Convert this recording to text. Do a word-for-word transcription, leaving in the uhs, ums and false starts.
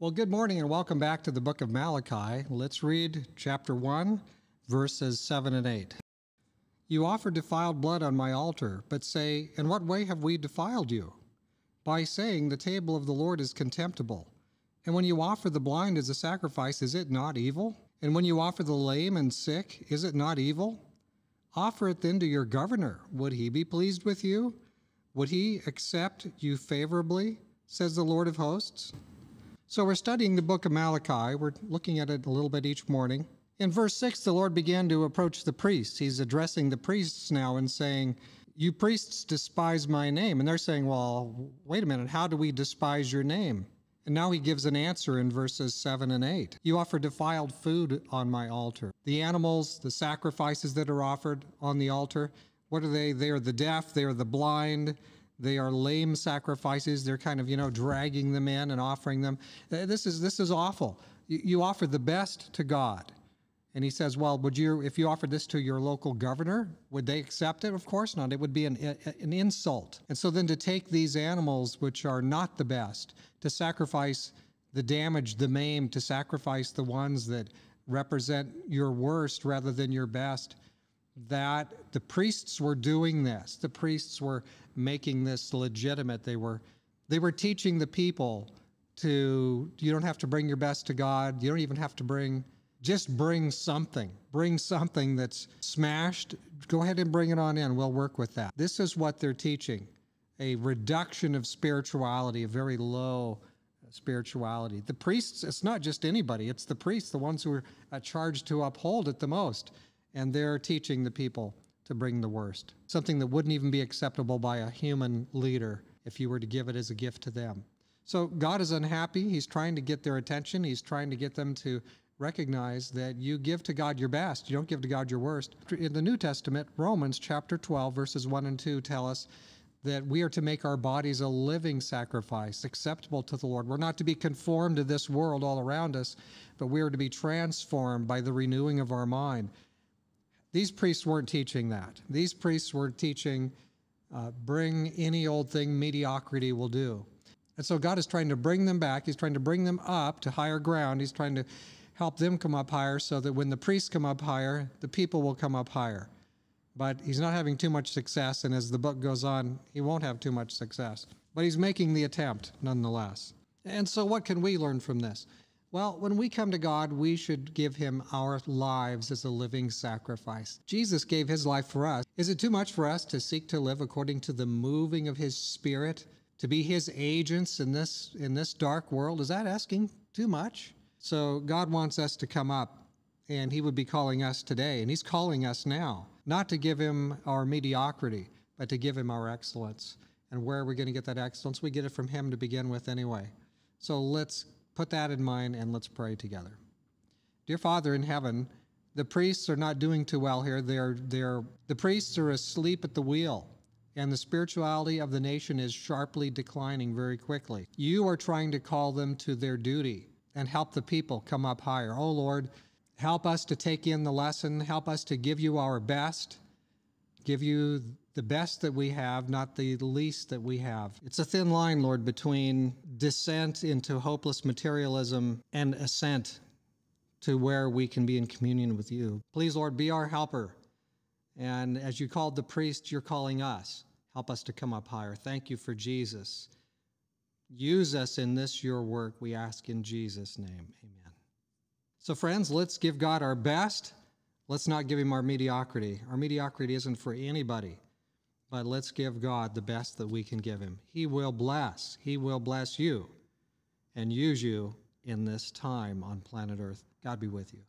Well, good morning and welcome back to the book of Malachi. Let's read chapter one, verses seven and eight. You offer defiled blood on my altar, but say, in what way have we defiled you? By saying, the table of the Lord is contemptible. And when you offer the blind as a sacrifice, is it not evil? And when you offer the lame and sick, is it not evil? Offer it then to your governor. Would he be pleased with you? Would he accept you favorably, says the Lord of hosts? So we're studying the book of Malachi. We're looking at it a little bit each morning. In verse six, the Lord began to approach the priests. He's addressing the priests now and saying, you priests despise my name. And they're saying, well, wait a minute, how do we despise your name? And now he gives an answer in verses seven and eight. You offer defiled food on my altar. The animals, the sacrifices that are offered on the altar, what are they? They are the deaf, they are the blind, they are lame sacrifices. They're kind of, you know, dragging them in and offering them. This is, this is awful. You offer the best to God. And he says, well, would you, if you offered this to your local governor, would they accept it? Of course not. It would be an, an insult. And so then to take these animals, which are not the best, to sacrifice the damaged, the maimed, to sacrifice the ones that represent your worst rather than your best, that the priests were doing this. The priests were making this legitimate. They were, they were teaching the people to, you don't have to bring your best to God. You don't even have to bring... Just bring something. Bring something that's smashed. Go ahead and bring it on in. We'll work with that. This is what they're teaching, a reduction of spirituality, a very low spirituality. The priests, it's not just anybody. It's the priests, the ones who are charged to uphold it the most. And they're teaching the people to bring the worst, something that wouldn't even be acceptable by a human leader if you were to give it as a gift to them. So God is unhappy. He's trying to get their attention. He's trying to get them to recognize that you give to God your best. You don't give to God your worst. In the New Testament, Romans chapter twelve, verses one and two tell us that we are to make our bodies a living sacrifice, acceptable to the Lord. We're not to be conformed to this world all around us, but we are to be transformed by the renewing of our mind. These priests weren't teaching that. These priests were teaching, uh, bring any old thing mediocrity will do. And so God is trying to bring them back. He's trying to bring them up to higher ground. He's trying to help them come up higher so that when the priests come up higher, the people will come up higher. But he's not having too much success, and as the book goes on, he won't have too much success. But he's making the attempt nonetheless. And so what can we learn from this? Well, when we come to God, we should give him our lives as a living sacrifice. Jesus gave his life for us. Is it too much for us to seek to live according to the moving of his spirit, to be his agents in this, in this dark world? Is that asking too much? So God wants us to come up, and he would be calling us today, and he's calling us now, not to give him our mediocrity, but to give him our excellence. And where are we going to get that excellence? We get it from him to begin with anyway. So let's put that in mind, and let's pray together. Dear Father in heaven, the priests are not doing too well here. They're, they're, the priests are asleep at the wheel, and the spirituality of the nation is sharply declining very quickly. You are trying to call them to their duty and help the people come up higher. Oh, Lord, help us to take in the lesson. Help us to give you our best. Give you the best that we have, not the least that we have. It's a thin line, Lord, between descent into hopeless materialism and ascent to where we can be in communion with you. Please, Lord, be our helper. And as you called the priest, you're calling us. Help us to come up higher. Thank you for Jesus. Use us in this, your work, we ask in Jesus' name. Amen. So, friends, let's give God our best. Let's not give him our mediocrity. Our mediocrity isn't for anybody, but let's give God the best that we can give him. He will bless. He will bless you and use you in this time on planet Earth. God be with you.